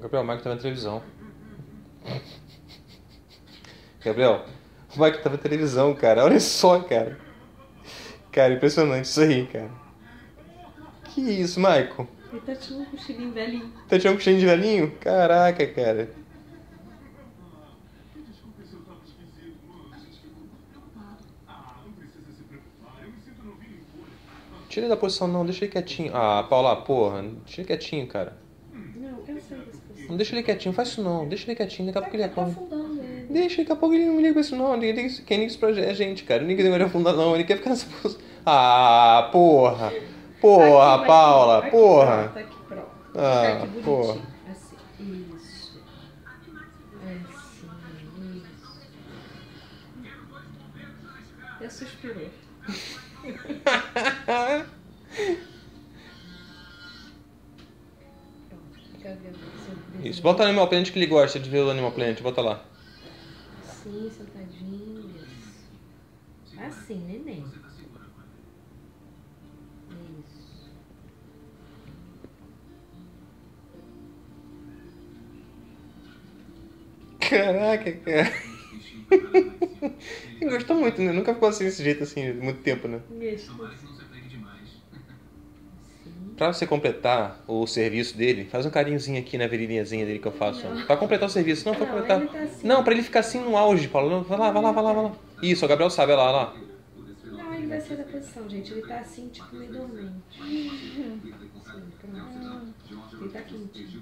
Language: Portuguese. Gabriel, o Maicon tá vendo televisão. Gabriel, o Maicon tá vendo televisão, cara. Olha só, cara. Cara, impressionante isso aí, cara. Que isso, Maicon? Ele tá tirando um cochilinho velhinho. Tá tirando um cochilinho de velhinho? Caraca, cara. Tira da posição, não. Deixa ele quietinho. Ah, Paula, porra. Deixa ele quietinho, cara. Não, eu sei dessa posição. Não deixa ele quietinho. Faz isso, não. Deixa ele quietinho. Daqui a pouco ele acorda. Deixa, daqui a pouco ele não liga pra isso, não. Quem liga isso pra gente, cara. Ninguém vai afundar, não. Ele quer ficar nessa posição. Ah, porra. Porra, aqui, Paula, aqui, porra. Aqui, pronto, aqui, pronto. Ah, aqui, porra. Assim, isso. Assim, isso. Eu suspirei. Isso, bota o Animal Planet que ele gosta de ver o Animal Planet, bota lá. Sim, sentadinho. Assim, neném. Caraca, cara. Ele gostou muito, né? Nunca ficou assim, desse jeito, assim, muito tempo, né? Pra você completar o serviço dele, faz um carinhozinho aqui na virilhazinha dele que eu faço. Não. Pra completar o serviço. Não, pra completar. Tá assim. Não, pra ele ficar assim no auge, Paulo. Vai lá, vai lá, vai lá, vai lá. Isso, o Gabriel sabe, olha lá, olha lá. Não, ele vai sair da posição, gente. Ele tá assim, tipo, meio dormente. Ele tá quente.